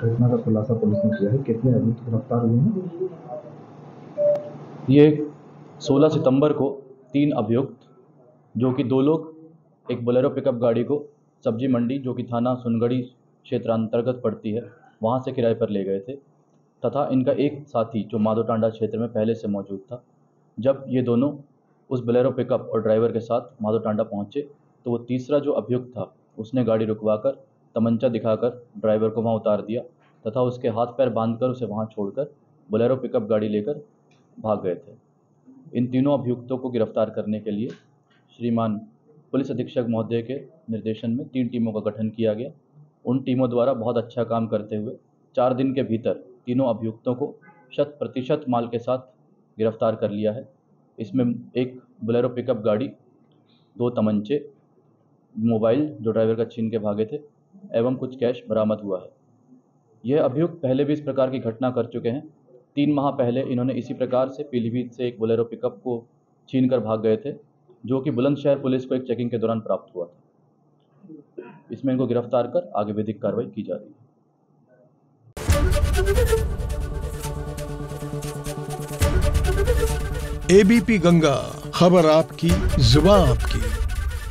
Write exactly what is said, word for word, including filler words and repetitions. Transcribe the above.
घटना का खुलासा पुलिस ने किया है। कितने अभियुक्त गिरफ्तार हुए हैं? ये सोलह सितंबर को तीन अभियुक्त, जो कि दो लोग एक बोलेरो पिकअप गाड़ी को सब्जी मंडी जो कि थाना सुनगढ़ी क्षेत्र अंतर्गत पड़ती है वहां से किराए पर ले गए थे, तथा इनका एक साथी जो माधो टांडा क्षेत्र में पहले से मौजूद था। जब ये दोनों उस बोलेरो पिकअप और ड्राइवर के साथ माधो टांडा पहुँचे तो वो तीसरा जो अभियुक्त था उसने गाड़ी रुकवाकर तमंचा दिखाकर ड्राइवर को वहां उतार दिया तथा उसके हाथ पैर बांधकर उसे वहां छोड़कर बोलेरो पिकअप गाड़ी लेकर भाग गए थे। इन तीनों अभियुक्तों को गिरफ्तार करने के लिए श्रीमान पुलिस अधीक्षक महोदय के निर्देशन में तीन टीमों का गठन किया गया। उन टीमों द्वारा बहुत अच्छा काम करते हुए चार दिन के भीतर तीनों अभियुक्तों को शत प्रतिशत माल के साथ गिरफ्तार कर लिया है। इसमें एक बोलेरो पिकअप गाड़ी, दो तमंचे, मोबाइल जो ड्राइवर का छीन के भागे थे, एवं कुछ कैश बरामद हुआ है। यह अभियुक्त पहले भी इस प्रकार की घटना कर चुके हैं। तीन माह पहले इन्होंने इसी प्रकार से पीलीभीत से एक बोलेरो पिकअप को छीन कर भाग गए थे, जो कि बुलंदशहर पुलिस को एक चेकिंग के दौरान प्राप्त हुआ था। इसमें इनको गिरफ्तार कर आगे विधिक कार्रवाई की जा रही है। एबीपी गंगा, खबर आपकी, जुबान आपकी।